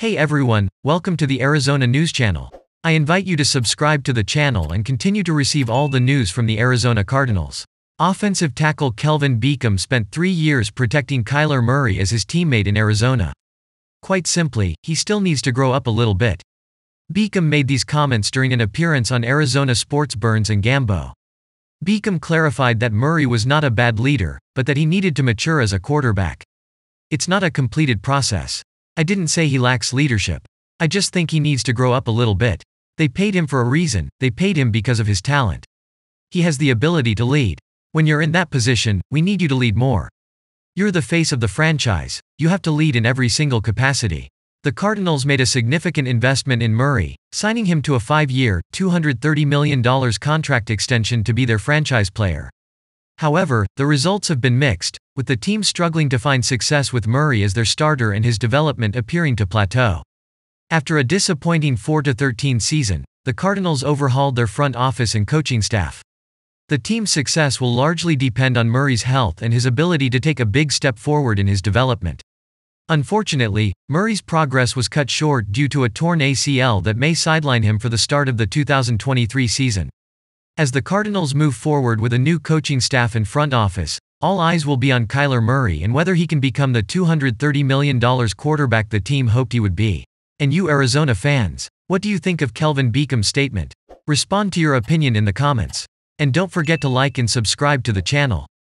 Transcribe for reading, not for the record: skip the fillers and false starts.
Hey everyone, welcome to the Arizona News Channel. I invite you to subscribe to the channel and continue to receive all the news from the Arizona Cardinals. Offensive tackle Kelvin Beachum spent 3 years protecting Kyler Murray as his teammate in Arizona. Quite simply, he still needs to grow up a little bit. Beachum made these comments during an appearance on Arizona Sports Burns and Gambo. Beachum clarified that Murray was not a bad leader, but that he needed to mature as a quarterback. It's not a completed process. I didn't say he lacks leadership. I just think he needs to grow up a little bit. They paid him for a reason. They paid him because of his talent. He has the ability to lead. When you're in that position, we need you to lead more. You're the face of the franchise. You have to lead in every single capacity. The Cardinals made a significant investment in Murray, signing him to a 5-year, $230 million contract extension to be their franchise player. However, the results have been mixed, with the team struggling to find success with Murray as their starter and his development appearing to plateau. After a disappointing 4-13 season, the Cardinals overhauled their front office and coaching staff. The team's success will largely depend on Murray's health and his ability to take a big step forward in his development. Unfortunately, Murray's progress was cut short due to a torn ACL that may sideline him for the start of the 2023 season. As the Cardinals move forward with a new coaching staff and front office, all eyes will be on Kyler Murray and whether he can become the $230 million quarterback the team hoped he would be. And you Arizona fans, what do you think of Kelvin Beachum's statement? Respond to your opinion in the comments. And don't forget to like and subscribe to the channel.